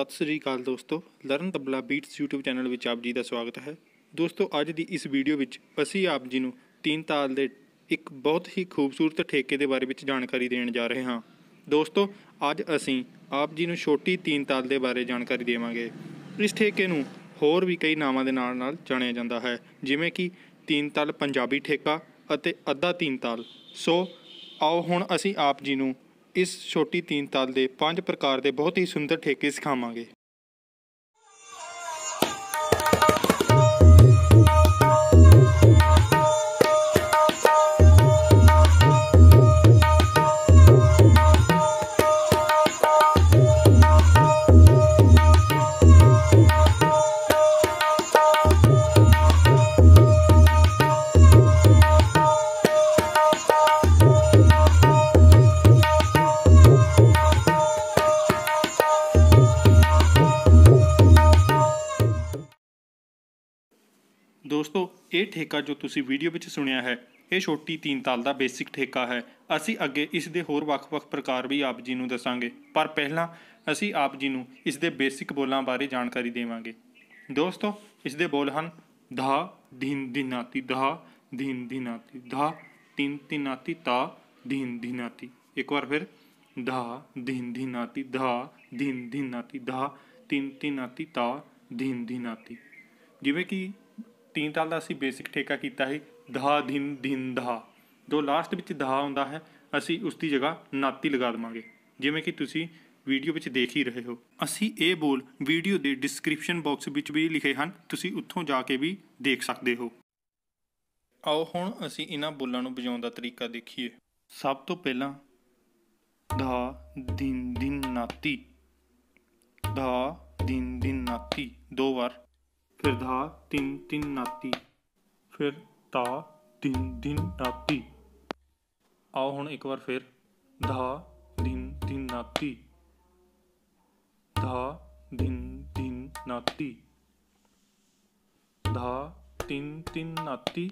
सत श्री अकाल दोस्तों, learn tabla beats YouTube channel में आप जी का स्वागत है। दोस्तों अज की इस वीडियो में असी आप जी को तीन ताल के एक बहुत ही खूबसूरत ठेके के बारे में जानकारी देने जा रहे हाँ। दोस्तों अज असी आप जी को छोटी तीन ताल के बारे जानकारी देवांगे। इस ठेके नूं होर भी कई नावां दे नाल जाणिया जांदा है, जिमें कि तीन ताल पंजाबी ठेका अते अद्धा तीन ताल। सो आओ हुण असी आप जी नूं इस छोटी तीन ताल दे पांच प्रकार दे बहुत ही सुंदर ठेके सिखावांगे। दोस्तों ये ठेका जो तुसी वीडियो विच सुनिया है, ये छोटी तीन ताल का बेसिक ठेका है। असी अगे इस दे होर वख-वख प्रकार भी आप जी नूं दसांगे, पर पहला असी आप जी नूं इस दे बेसिक बोलों बारे जानकारी देवांगे। दोस्तों इस दे बोल हन धा दिन दिन नाती धा दिन दिन नाती धा तीन तिन नाती ता दिन दिन नाती। एक बार फिर धा दिन दिन नाती धा दिन दिन नाती धा तीन तिन नाती ता दिन दिन नाती। जिवें कि तीन ताल का असी बेसिक ठेका किया है धा दिन दिन धा, जो लास्ट में धा आता है असी उसकी जगह नाती लगा देंगे, जिमें कि तुसी वीडियो में देख ही रहे हो। असी ये बोल वीडियो के डिस्क्रिप्शन बॉक्स भी लिखे हैं, तुसी उत्थों जाके भी देख सकते हो। आओ हुण असी इन्हां बोलों नूं बजाउण दा तरीका देखीए। सब तो पहला धा दिन दिन नाती धा दिन दिन नाती दो बार, फिर धा दिन दिन नाती, फिर ता दिन दिन नाती। आओ हुण एक बार फिर धा दिन नाती धा दिन नाती धा दिन नाती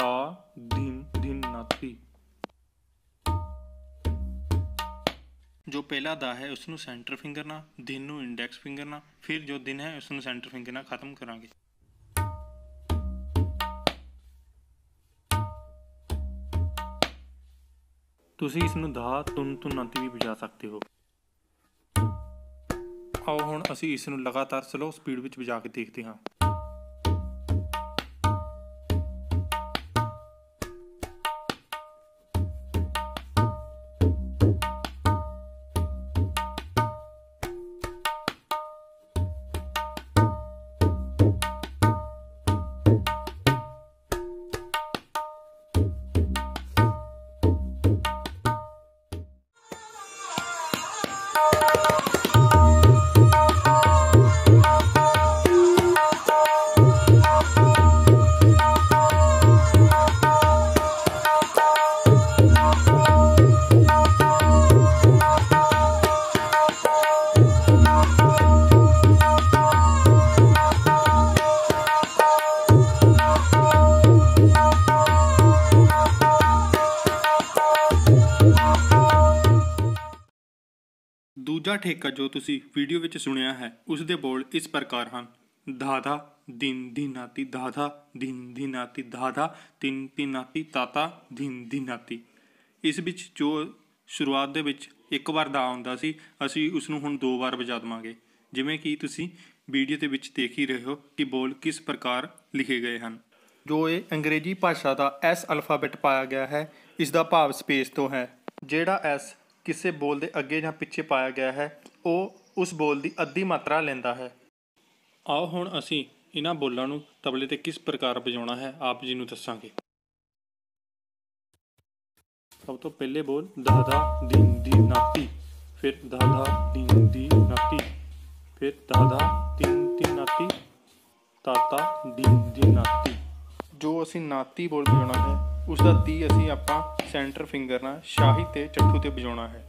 ता दिन नाती। जो पहला दा है उसनू सेंटर फिंगर ना, दिन नू इंडेक्स फिंगर ना, फिर जो दिन है उसनू सेंटर फिंगर ना खत्म करांगे। तुसी इसनू धा तुन तुन नाती भी बजा सकते हो। आओ हुण असी इसनू लगातार स्लो स्पीड विच बजा के देखते हाँ। दूजा ठेका जो तुसी वीडियो विच सुनिया है उसके बोल इस प्रकार हैं दादा दिन दिन नाती दादा दिन दिन नाती धाधा तिन तिन नाती ताता दिन दिन नाती। इस विच जो शुरुआत दे विच एक बार दा आउंदा सी, असी उसनूं हुण दो बार बजा देवांगे, जिवें कि तुसी वीडियो दे विच देख ही रहे हो कि बोल किस प्रकार लिखे गए हैं। जो ये अंग्रेजी भाषा का एस अल्फाबेट पाया गया है, इसका भाव स्पेस तो है। जिहड़ा एस किसी बोल के अगे या पिछे पाया गया है वो उस बोल की अद्धी मात्रा लेंदा है। आओ हुण असी इन्हां बोलां नूं तबले ते किस प्रकार बजाउणा है आप जी नूं दस्सांगे। सब तो पहले बोल दादा दिन दिन नाती, फिर दादा दिन दिन नाती, फिर दादा तिन तिन नाती ताता दिन दिन नाती। जो असी नाती बोल बजाउणा है उसका ती असी आपां सेंटर फिंगर ना शाही ते चट्ठू ते बजाउणा है।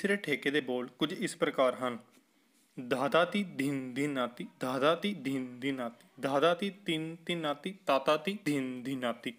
तीसरे ठेके दे बोल कुछ इस प्रकार हैं। दादाती दिन दिन नाती दादाती दिन दिन नाती दादाती तिन तिन नाती ताताती दिन दिन नाती।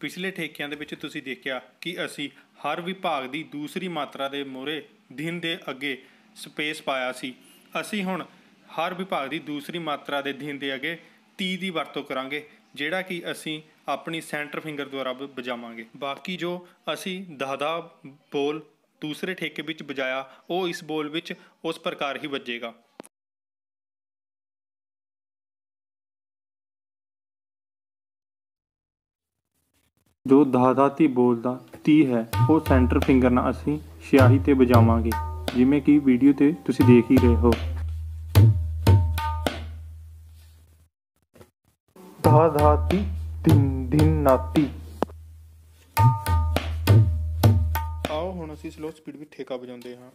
पिछले ठेकियां दे विच तुसीं देखिया कि असी हर विभाग की दूसरी मात्रा के मोहरे दिन के अगे स्पेस पाया सी। असी हुण हर विभाग की दूसरी मात्रा के दिन के अगे 30 की वरतों करांगे, जिहड़ा कि असी अपनी सेंटर फिंगर द्वारा बजावांगे। बाकी जो असी दादा बोल दूसरे ठेके विच बजाया वो इस बोल विच उस प्रकार ही बजेगा। जो दादाती बोल दा ती है वो सेंटर फिंगर ना असी स्याही ते बजावांगे, जिमें कि वीडियो ते तुसी देख ही रहे हो। दादाती दिन दिन नाती। आओ हुण असी स्लो स्पीड विच ठेका बजाउंदे हां।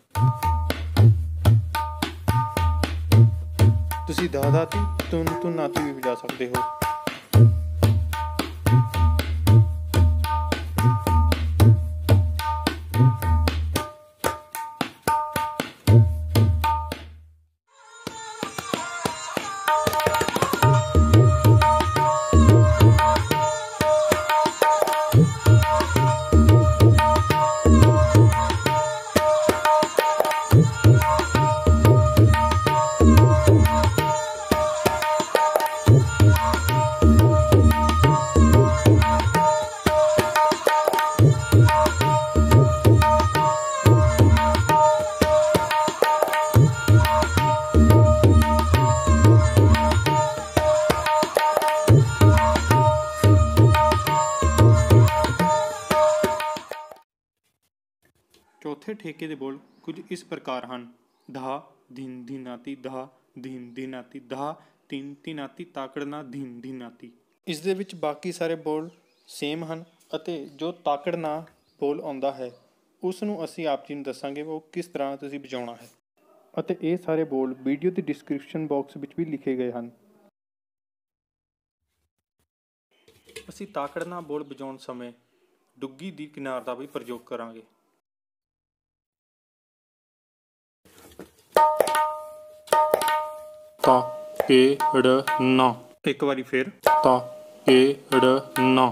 तुसी दादाती तुन तुन नाती भी बजा सकते हो। चौथे ठेके दे बोल कुछ इस प्रकार हैं। धा दिन दिन आती धा दिन दिन आती धा तीन तिन नाती ताकड़ना दिन दिन नाती। इस दे विच बाकी सारे बोल सेम हैं अते जो ताकड़ना बोल आंदा है उस नूं असी आप जी नूं दसांगे वो किस तरह तुसीं बजाउणा है। अते ये सारे बोल वीडियो की डिस्क्रिप्शन बॉक्स विच भी लिखे गए हैं। असी ताकड़ना बोल बजाउण समय डुग्गी दी किनार का भी प्रयोग करांगे। ताकड़ना। एक बारी फिर ताकड़ना।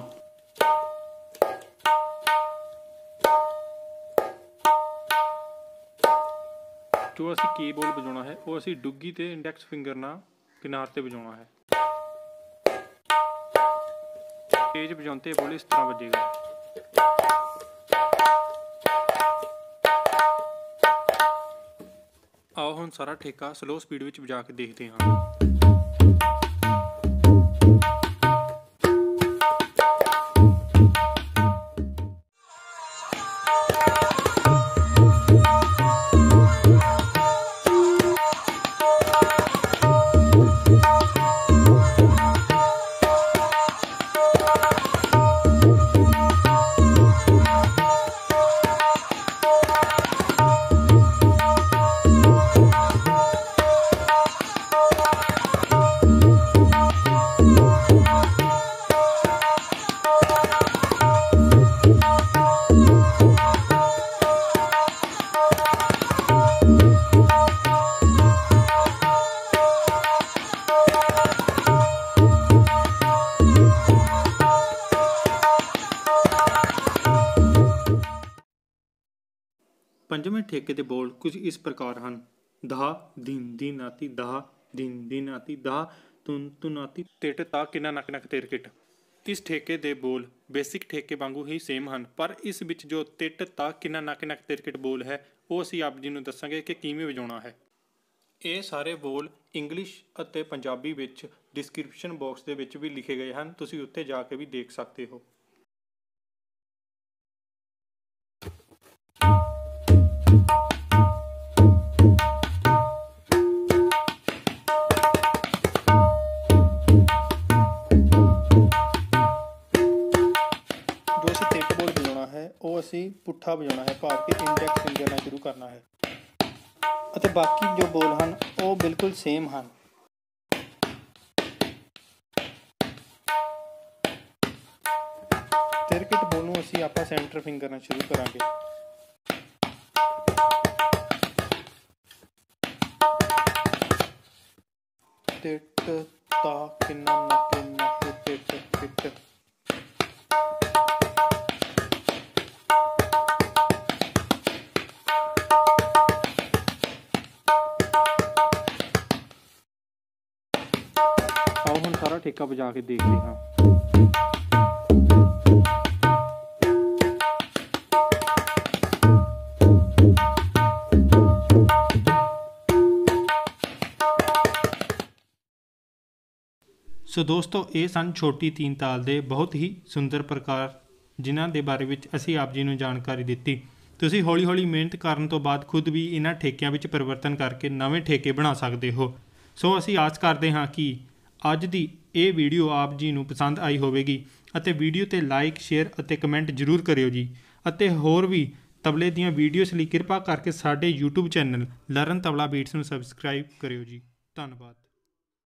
जो असी की बोल बजाना है वो असी डुग्गी ते इंडेक्स फिंगर ना किनार ते बजाना है। तेज बजाते बोल इस तरह बजेगा। आओ हम सारा ठेका स्लो स्पीड विच बजा के देखते हैं। पंजवें ठेके दे बोल कुछ इस प्रकार हैं। धा दिन दिन नाती धा दिन दिन नाती धा तुन तुन आती टेट ता किना नाक नाक तेरकेट। इस ठेके दे बोल बेसिक ठेके वांगू ही सेम हैं, पर इस विच जो टेट ता किना नाक नाक तेरकेट बोल है वो असी आप जी नूं दस्सांगे कि किवें वजाउणा है। ये सारे बोल इंग्लिश अते पंजाबी विच डिस्क्रिप्शन बॉक्स दे विच भी लिखे गए हैं, तुसीं उत्थे जा के भी देख सकते हो। पुट्ठा बजाना है, भाव के इंडेक्स फिंगर शुरू करना है। अते बाकी जो बोल हैं वो बिल्कुल सेम हैं। तिरकिट बोलू असी आपा सेंटर फिंगर शुरू करांगे। टेट ता किना नाक नाक तेरकेट। आओ हम सारा ठेका बजा के देखते हैं। सो दोस्तों ये सन छोटी तीन ताल दे बहुत ही सुंदर प्रकार जिन्हां दे बारे विच असी आप जी नूं जानकारी दित्ती। तुसीं हौली हौली मेहनत करन तो बाद खुद भी इन्हां ठेकियां विच परिवर्तन करके नवें ठेके बना सकते हो। सो असी आस करते हाँ कि अज दी ये वीडियो आप जी नूं पसंद आई होवेगी। अते वीडियो ते लाइक शेयर अते कमेंट जरूर करियो जी। अते होर भी तबले दीयां वीडियोस लई कृपा करके साडे YouTube channel learn tabla beats नूं सबसक्राइब करियो जी। धन्नवाद।